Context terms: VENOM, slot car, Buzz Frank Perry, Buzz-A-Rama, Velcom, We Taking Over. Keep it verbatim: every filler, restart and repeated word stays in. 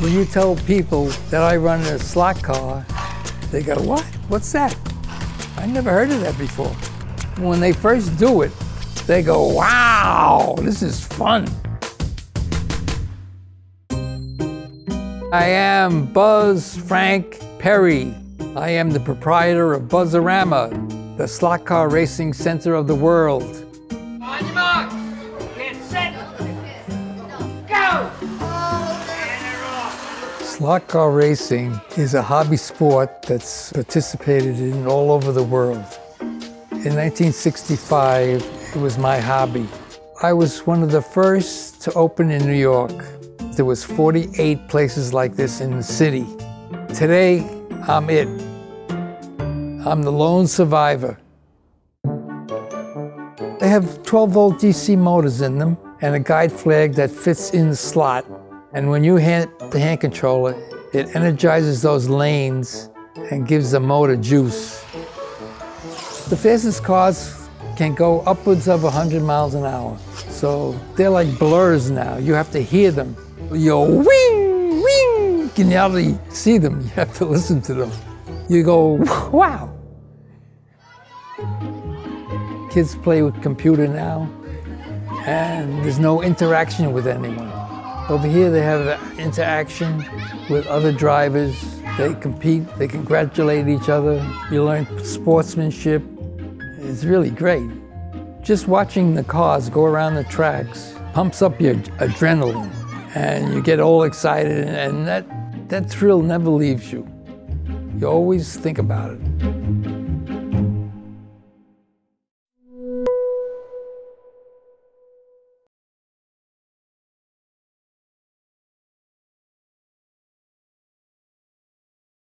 When you tell people that I run a slot car, they go, what? What's that? I never heard of that before. When they first do it, they go, wow, this is fun. I am Buzz Frank Perry. I am the proprietor of Buzz-A-Rama, the slot car racing center of the world. On your marks, get set, go! Slot car racing is a hobby sport that's participated in all over the world. In nineteen sixty-five, it was my hobby. I was one of the first to open in New York. There was forty-eight places like this in the city. Today, I'm it. I'm the lone survivor. They have twelve volt D C motors in them and a guide flag that fits in the slot. And when you hit the hand controller, it energizes those lanes and gives the motor juice. The fastest cars can go upwards of one hundred miles an hour. So they're like blurs now. You have to hear them. You're wing, wing. You can hardly see them. You have to listen to them. You go, wow. Kids play with computer now, and there's no interaction with anyone. Over here, they have interaction with other drivers. They compete, they congratulate each other. You learn sportsmanship. It's really great. Just watching the cars go around the tracks pumps up your adrenaline, and you get all excited, and that, that thrill never leaves you. You always think about it.